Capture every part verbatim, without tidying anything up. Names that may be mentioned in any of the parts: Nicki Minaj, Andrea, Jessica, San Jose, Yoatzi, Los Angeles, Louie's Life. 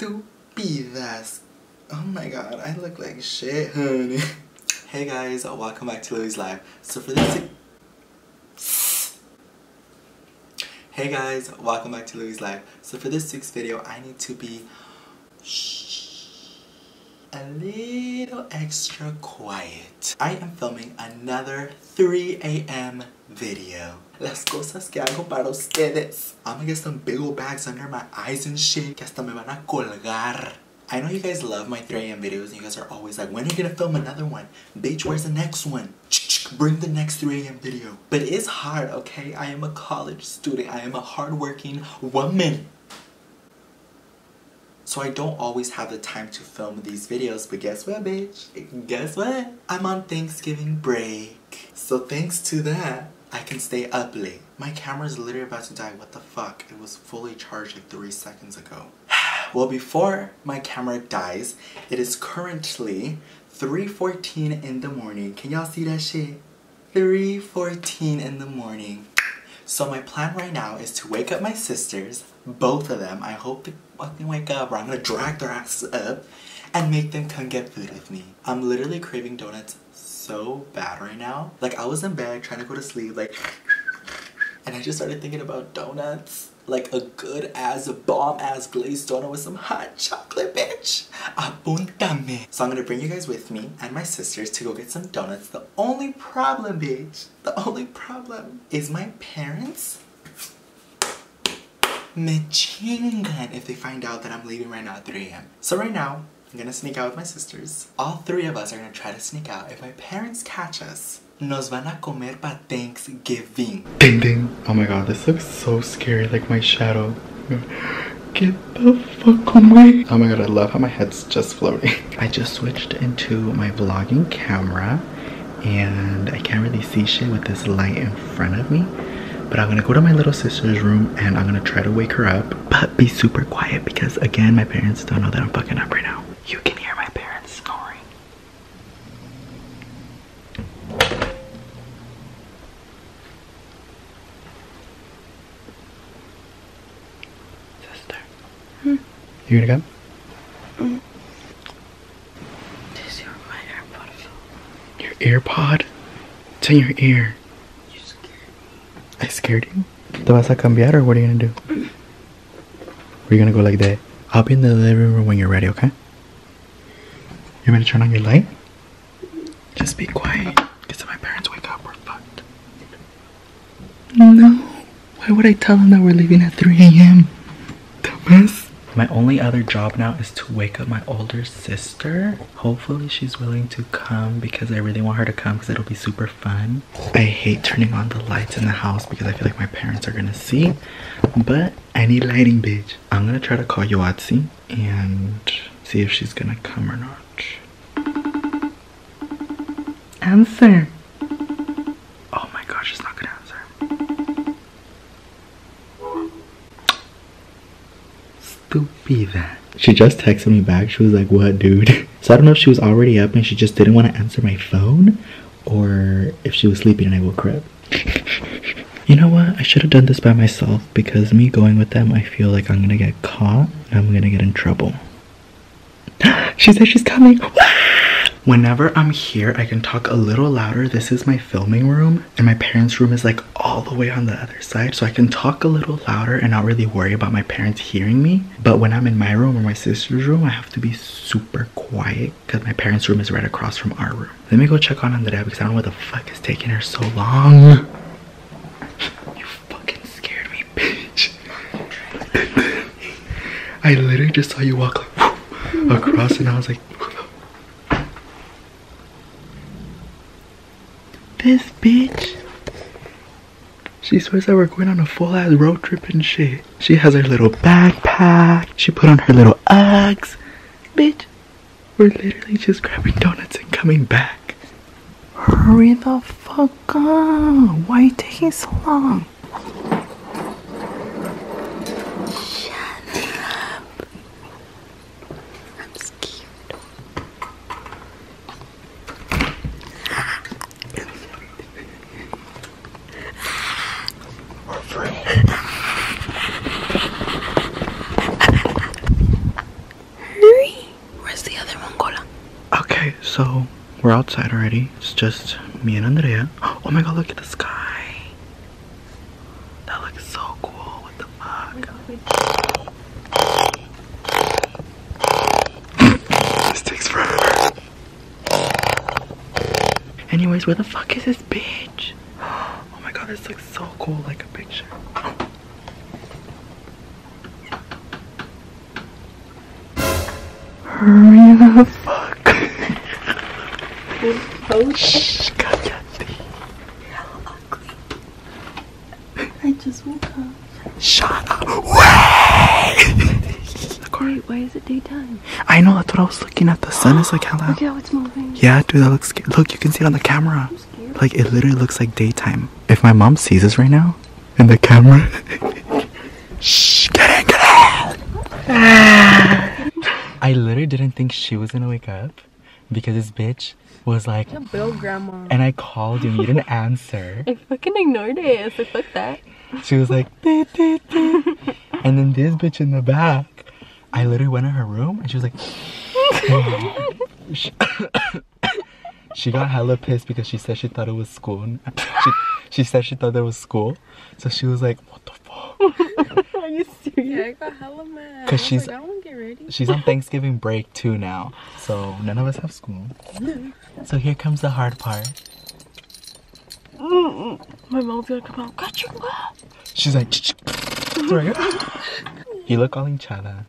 estúpidas. Oh my god, I look like shit, honey. Hey guys, welcome back to Louie's Life. So for this Hey guys, welcome back to Louie's Life. So for this week's video, I need to be a little extra quiet. I am filming another three A M video. Las cosas que hago para ustedes. I'm gonna get some big old bags under my eyes and shit, que hasta me van a colgar. I know you guys love my three A M videos and you guys are always like, when are you gonna film another one? Bitch, where's the next one? Bring the next three A M video. But it's hard, okay? I am a college student. I am a hardworking woman. So I don't always have the time to film these videos, but guess what, bitch? Guess what? I'm on Thanksgiving break. So thanks to that, I can stay up late. My camera's literally about to die, what the fuck? It was fully charged like three seconds ago. Well, before my camera dies, it is currently three fourteen in the morning. Can y'all see that shit? three fourteen in the morning. So my plan right now is to wake up my sisters, both of them. I hope they fucking wake up, or I'm gonna drag their asses up and make them come get food with me. I'm literally craving donuts so bad right now. Like, I was in bed trying to go to sleep, like, and I just started thinking about donuts. Like a good ass, bomb ass glazed donut with some hot chocolate, bitch. Apúntame. So I'm gonna bring you guys with me and my sisters to go get some donuts. The only problem, bitch, the only problem is my parents me chingan if they find out that I'm leaving right now at three A M So right now, I'm gonna sneak out with my sisters. All three of us are gonna try to sneak out. If my parents catch us, nos van a comer pa Thanksgiving. Ding ding. Oh my god, this looks so scary, like my shadow. Get the fuck away. Oh my god, I love how my head's just floating. I just switched into my vlogging camera and I can't really see shit with this light in front of me. But I'm gonna go to my little sister's room and I'm gonna try to wake her up, but be super quiet because again, my parents don't know that I'm fucking up right now. You can hear my parents snoring. Sister. Hmm? You gonna come? Hmm. This is your, my AirPod phone. Your AirPod? It's in your ear. I scared you? ¿Te vas a cambiar or what are you gonna do? We're gonna go like that. I'll be in the living room when you're ready, okay? You want me to turn on your light? Just be quiet, because if my parents wake up, we're fucked. No. Why would I tell them that we're leaving at three A M? Dumbass. My only other job now is to wake up my older sister. Hopefully she's willing to come because I really want her to come because it'll be super fun. I hate turning on the lights in the house because I feel like my parents are gonna see. But I need lighting, bitch. I'm gonna try to call Yoatzi and see if she's gonna come or not. Answer. Oh my gosh, she's not gonna answer. Stupida. She just texted me back. She was like, what, dude? So I don't know if she was already up and she just didn't want to answer my phone or if she was sleeping and I woke her up. You know what? I should have done this by myself because me going with them, I feel like I'm going to get caught and I'm going to get in trouble. She said she's coming. Whenever I'm here, I can talk a little louder. This is my filming room and my parents' room is like all the way on the other side. So I can talk a little louder and not really worry about my parents hearing me. But when I'm in my room or my sister's room, I have to be super quiet because my parents' room is right across from our room. Let me go check on Andrea because I don't know what the fuck is taking her so long. You fucking scared me, bitch. I literally just saw you walk like, whoop, across and I was like, this bitch, she swears that we're going on a full ass road trip and shit. She has her little backpack, she put on her little Uggs. Bitch, we're literally just grabbing donuts and coming back. Hurry the fuck up. Why are you taking so long? So we're outside already. It's just me and Andrea. Oh my god, look at the sky. That looks so cool. What the fuck? This takes forever. Anyways, where the fuck is this bitch? Oh my god, this looks so cool, like a picture. Hurry the fuck. Oh shit. Hella ugly. I just woke up. Shut up. Wait, why is it daytime? I know, that's what I was looking at. The sun is like hella. Look how it's moving. Yeah, dude, that looks scary. Look, you can see it on the camera. I'm scared. Like, it literally looks like daytime. If my mom sees us right now in the camera. Shh, get in, get in. Ah. I literally didn't think she was gonna wake up because this bitch was like, bill, grandma. And I called you and you didn't answer. I fucking ignored it, so fuck that. She was like, dee, dee, dee. And then this bitch in the back, I literally went in her room and she was like, oh. she, she got hella pissed because she said she thought it was school. She, she said she thought it was school. So she was like, what the fuck? Are you serious? Yeah, I got hella mad. Cause she's, like, I don't get ready. She's on Thanksgiving break too now, so none of us have school. So here comes the hard part. Mm-mm. My mom's gonna come out. Got you. She's like, you look all hinchada.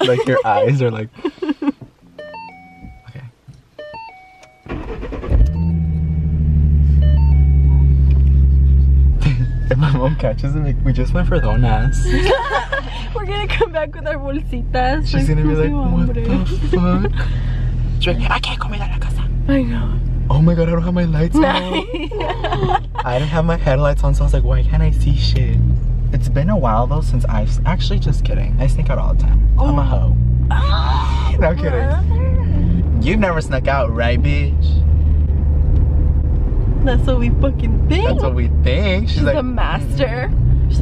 Like your eyes are like. Okay. If my mom catches him, like, we just went for donuts. We're gonna come back with our bolsitas. She's like, gonna be like, what the fuck? She's like, I can't come in la casa. I know. Oh my god, I don't have my lights on. I didn't have my headlights on, so I was like, why can't I see shit? It's been a while though since I've actually, just kidding. I sneak out all the time. Oh. I'm a hoe. Oh, no kidding. Brother. You've never snuck out, right, bitch? That's what we fucking think. That's what we think. She's, She's like, a master. She's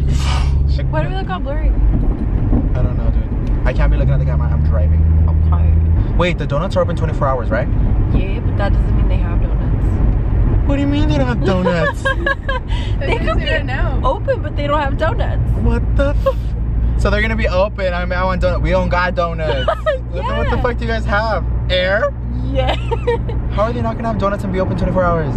like, why do we look all blurry? I don't know, dude. I can't be looking at the camera. I'm driving. I'm tired. Wait, the donuts are open twenty-four hours, right? Yeah, but that doesn't mean they have donuts. What do you mean they don't have donuts? They could be right now. Open, but they don't have donuts. What the f? So they're gonna be open. I mean, I want donuts. We don't got donuts. Yeah. What the fuck do you guys have? Air? Yeah. How are they not gonna have donuts and be open twenty-four hours?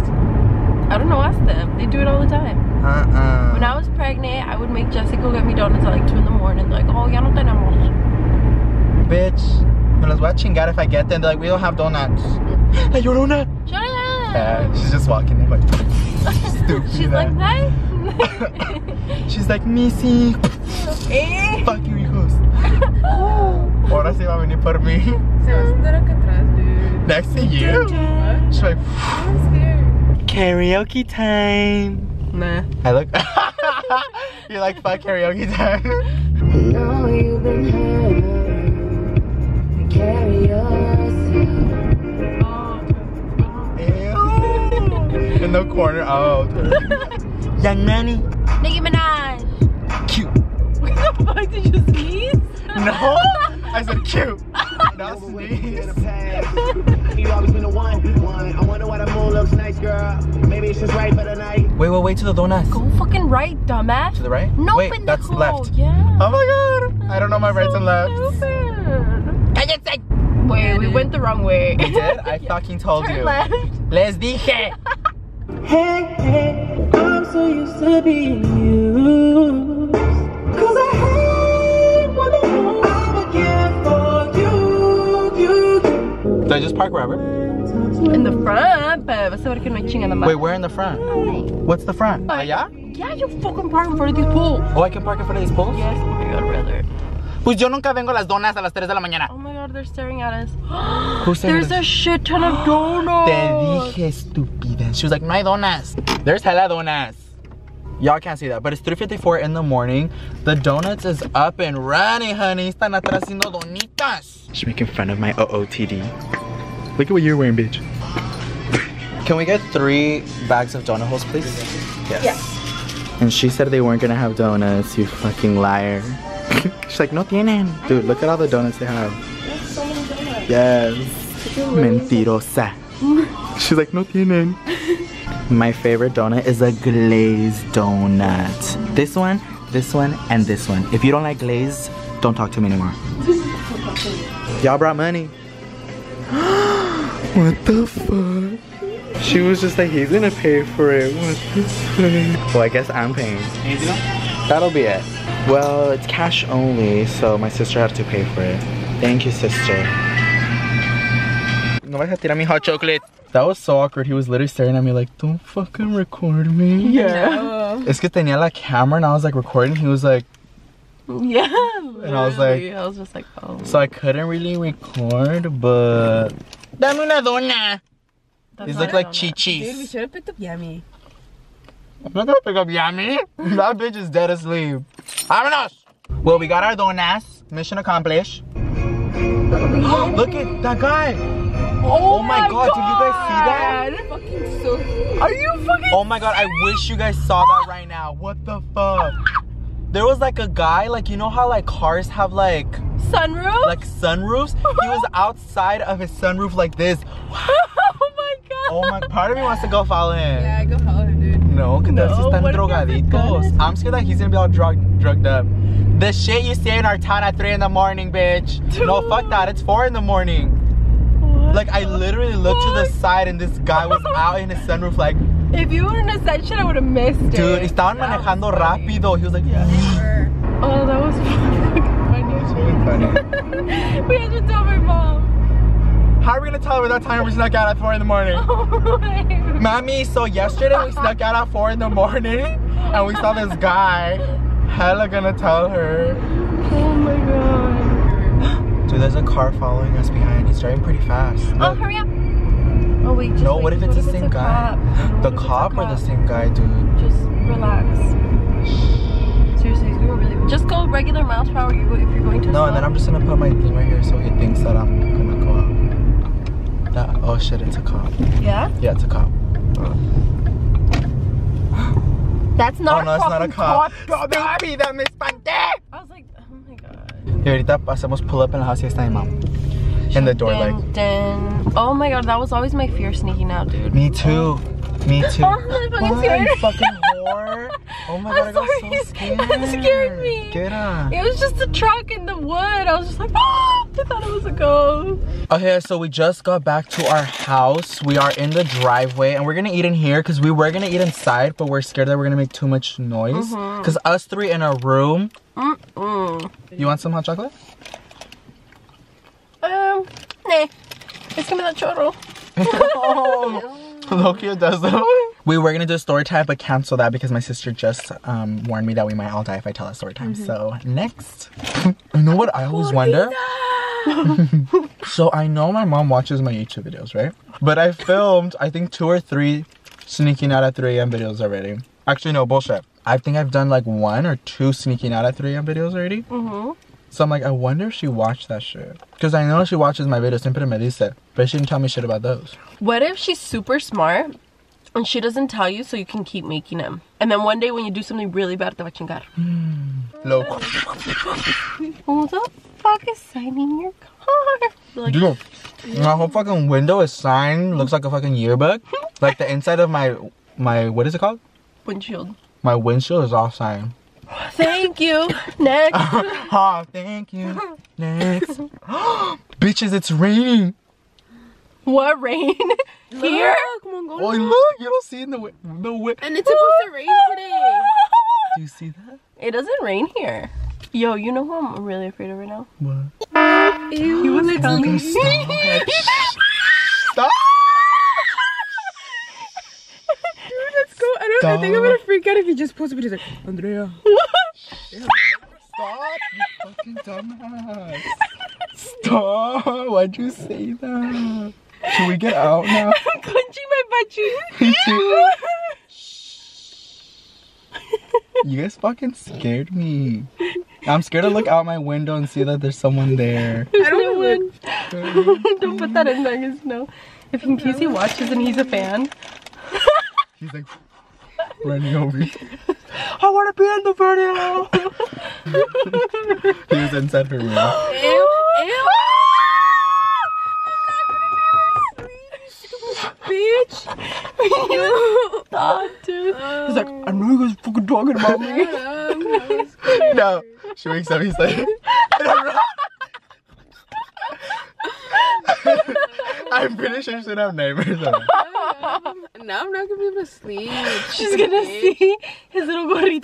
I don't know, ask them. They do it all the time. Uh-uh. When I was pregnant, I would make Jessica go get me donuts at like two in the morning. They're like, oh, ya no tenemos. Bitch, me los voy a chingar if I get them. They're like, we don't have donuts. Hey, your donut. Shut up. Yeah, she's just walking in like, stupid. She's like, hi. She's like, Missy. Eh. Fuck you, hijos. Ahora sí va a venir por mí. Se va a sentar acá atrás, dude. Next to you. She's like, I'm scared. Karaoke time. Nah. I look. You're like, fuck karaoke time. No, you've been hurt. Carry yourself. In the corner. Oh. Young Nanny. Nicki Minaj. Cute. What the fuck? Did you sneeze? No. I said cute. Not sneeze. You've always been the one. I wonder why the moon looks nice, girl. Maybe it's just right for the night. Wait, wait, wait, to the donuts. Go fucking right, dumbass. To the right? No, wait, that's left. Yeah. Oh my god. That's I don't know my so rights and lefts. Stupid. I just said. Wait, we went the wrong way. We did? I fucking told Turn you. Left. Les dije. Hey, hey, I'm so used to being used. Cause I hate what I'm again for you, you. Did I just park, Robert? In the front, but I said I can't. Wait, where in the front? Oh, what's the front? Uh, yeah? Yeah, you fucking park in front of these pools. Oh, I can park in front of these pools? Yes, oh my god, brother. Pues yo nunca vengo las donas a las tres de la mañana. Oh my god, they're staring at us. Who's staring There's at us? A shit ton of donuts. Te dije, estúpida. She was like, no hay donas. There's hella donuts. Y'all can't see that, but it's three fifty-four in the morning. The donuts is up and running, honey. Están atrás haciendo donitas. She's making fun of my O O T D. Look at what you're wearing, bitch. Can we get three bags of donut holes, please? Yes. Yeah. And she said they weren't gonna have donuts, you fucking liar. She's like, no tienen. Dude, look at all the donuts they have. There's so many donuts. Yes. Mentirosa. She's like, no tienen. My favorite donut is a glazed donut. This one, this one, and this one. If you don't like glazed, don't talk to me anymore. Y'all brought money. What the fuck? She was just like, he's gonna pay for it. What the fuck? Well, I guess I'm paying. That'll be it. Well, it's cash only, so my sister had to pay for it. Thank you, sister. No vas a tirar mi hot chocolate. That was so awkward. He was literally staring at me like, don't fucking record me. Yeah. No. Es que tenía la camera and I was like recording. He was like, yeah. Literally. And I was like, I was just like, oh. So I couldn't really record, but. Dame una dona. These look like chi-chis. Dude, we should have picked up Yami. I'm not gonna pick up Yami. That bitch is dead asleep. Vámonos. Well, we got our donas. Mission accomplished. Look at that guy. Oh, oh my, my god. god, did you guys see that? Fucking so Are you fucking Oh my god, I wish you guys saw that right now. What the fuck? There was like a guy, like you know how like cars have like sunroofs? Like sunroofs? He was outside of his sunroof like this. Oh my god. Oh my, part of me wants to go follow him. Yeah, go follow him, dude. No, because no, están drogaditos. I'm scared that he's gonna be all drug drugged up. The shit you see in our town at three in the morning, bitch. Dude. No, fuck that. It's four in the morning. Like, I literally looked to the side and this guy was out in his sunroof like... If you wouldn't have said shit, I would have missed it. Dude, estaban manejando rápido. He was like, yeah. Oh, that was fucking funny. That was really funny. We had to tell my mom. How are we going to tell her without telling her we snuck out at four in the morning? Oh, Mommy, so yesterday we snuck out at four in the morning and we saw this guy. Hella gonna tell her. Oh my god. Dude, there's a car following us behind. He's driving pretty fast. Oh, look. Hurry up. Oh, wait. Just no, wait. What if it's what the if same it's guy? Cop? The cop or cop? The same guy, dude? Just relax. Seriously, we were really... Just go regular miles per hour if you're going to... No, stop. And then I'm just going to put my thing right here so he thinks that I'm going to go out. That, oh, shit, it's a cop. Yeah? Yeah, it's a cop. Oh. That's not oh, no, a it's not a cop. cop. I was like... Y ahorita hacemos pull up in la house y está mi mom. In the door like. Oh my god, that was always my fear sneaking out, dude. Me too. Me too. Oh, I'm fucking oh, scared. I'm fucking whore. Oh my god, I'm I got so scared. That scared me. Get up. It was just a truck in the wood. I was just like, oh, I thought it was a ghost. Okay, so we just got back to our house. We are in the driveway and we're gonna eat in here because we were gonna eat inside, but we're scared that we're gonna make too much noise. Mm-hmm. Cause us three in a room. Mm-mm. You want some hot chocolate? Um, nah. It's gonna be that churro. Oh, Lokia does that. We were gonna do a story time, but cancel that because my sister just um warned me that we might all die if I tell a story time. Mm-hmm. So next, you know what I always wonder. So I know my mom watches my YouTube videos, right? But I filmed I think two or three sneaking out at three A M videos already. Actually, no bullshit. I think I've done like one or two sneaking out at three A M videos already. Mm-hmm. So I'm like, I wonder if she watched that shit. Because I know she watches my videos, siempre me dice, but she didn't tell me shit about those. What if she's super smart and she doesn't tell you so you can keep making them? And then one day when you do something really bad, te va a chingar. Loco. Who the fuck is signing your car? Like, dude, my whole fucking window is signed. Looks like a fucking yearbook. Like the inside of my, my, what is it called? Windshield. My windshield is off sign. Thank you. Next. Oh, thank you. Next. Bitches, it's raining. What rain? Here? Look, oh, look. You don't see in the way. The way. And it's supposed to rain today. Do you see that? It doesn't rain here. Yo, you know who I'm really afraid of right now? What? Ew, he was telling me. Stop. I, don't, I think I'm gonna freak out if you just post a video like, Andrea. Ew, stop, you fucking dumbass. Stop, why'd you say that? Should we get out now? I'm clenching my butt cheeks. Me too. You guys fucking scared me. I'm scared to look out my window and see that there's someone there. There's I don't no one. One. Don't put that in there, because no. If in case he watches and he's a fan. He's like... running over you. I want to be in the video. He was inside her room. Ew, ew. I Please stop, dude. Uh, he's like, I know you guys fucking talking about me. Yeah, no, she wakes up, he's like, I'm pretty sure she'll have neighbors. Now I'm not gonna be able to sleep. She's okay. Gonna see his little gorrita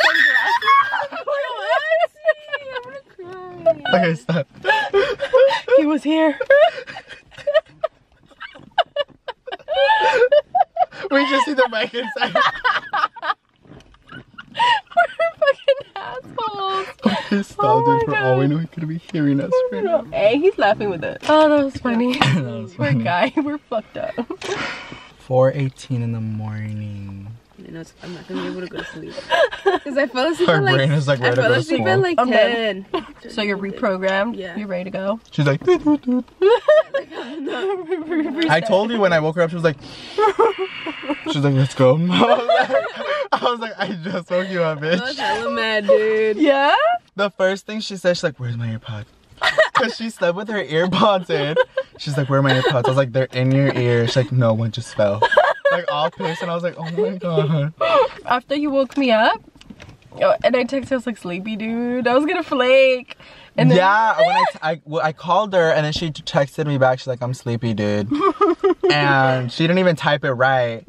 glasses. I'm gonna cry. Okay, stop. He was here. We just see the mic inside. We're fucking assholes. Stop, dude. For all we know, he could be hearing us right now. Hey, he's laughing with us. Oh, that was funny. That was funny. Poor guy. We're fucked up. four eighteen in the morning. You know, I'm not gonna be able to go to sleep because I fell asleep. Her at like, brain is like ready to go to sleep. I fell asleep at like ten. Okay. So you're reprogrammed. Yeah. You're ready to go. She's like. Doo, doo, doo. I told you when I woke her up. She was like. She's like, let's go. I was like, I just woke you up, bitch. I was hella mad, dude. Yeah. The first thing she said, she's like, where's my AirPod? Because she slept with her earpods in. She's like, where are my earpods? I was like, they're in your ear. She's like, no, one just fell. Like, all pissed, and I was like, oh my god. After you woke me up, and I texted, I was like, sleepy, dude. I was gonna flake. And then yeah, when I, t I, well, I called her, and then she texted me back. She's like, I'm sleepy, dude. And she didn't even type it right.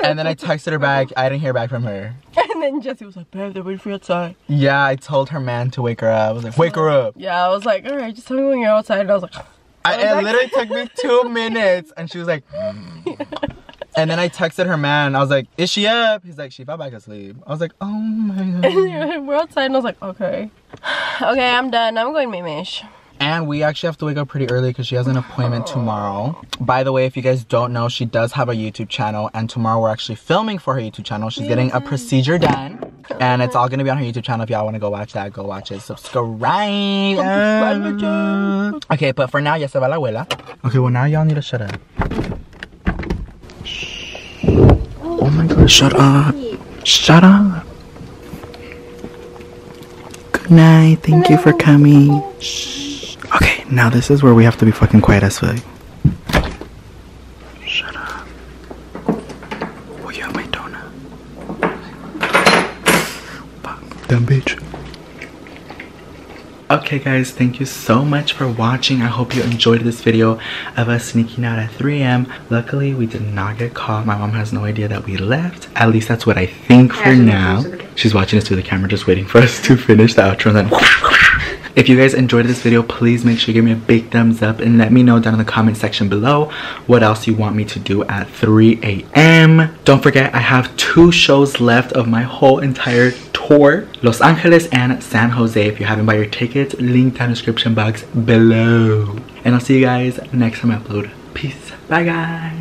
And then I texted her back. I didn't hear back from her. And then Jesse was like, babe, they're waiting for you outside. Yeah, I told her man to wake her up. I was like, wake her up. Yeah, I was like, all right, just tell me when you're outside. And I was like, I, I was it like literally took me two minutes. And she was like, mm. And then I texted her man. I was like, is she up? He's like, she fell back asleep. I was like, oh my god. We're outside. And I was like, okay. Okay, I'm done. I'm going Mimish. And we actually have to wake up pretty early because she has an appointment tomorrow. By the way, if you guys don't know, she does have a YouTube channel. And tomorrow we're actually filming for her YouTube channel. She's getting a procedure done. And it's all going to be on her YouTube channel. If y'all want to go watch that, go watch it. Subscribe. Um, okay, but for now, ya se va la abuela. Okay, well now y'all need to shut up. Oh my god, shut up. Shut up. Good night. Thank you for coming. Shh. Okay, now this is where we have to be fucking quiet as fuck. Shut up. Oh, you have my donut. Fuck. Dumb bitch. Okay, guys, thank you so much for watching. I hope you enjoyed this video of us sneaking out at three A M Luckily, we did not get caught. My mom has no idea that we left. At least that's what I think for now. She's watching us through the camera, just waiting for us to finish the outro and then... If you guys enjoyed this video, please make sure you give me a big thumbs up and let me know down in the comment section below what else you want me to do at three A M Don't forget, I have two shows left of my whole entire tour, Los Angeles and San Jose. If you haven't bought your tickets, link down in the description box below. And I'll see you guys next time I upload. Peace. Bye, guys.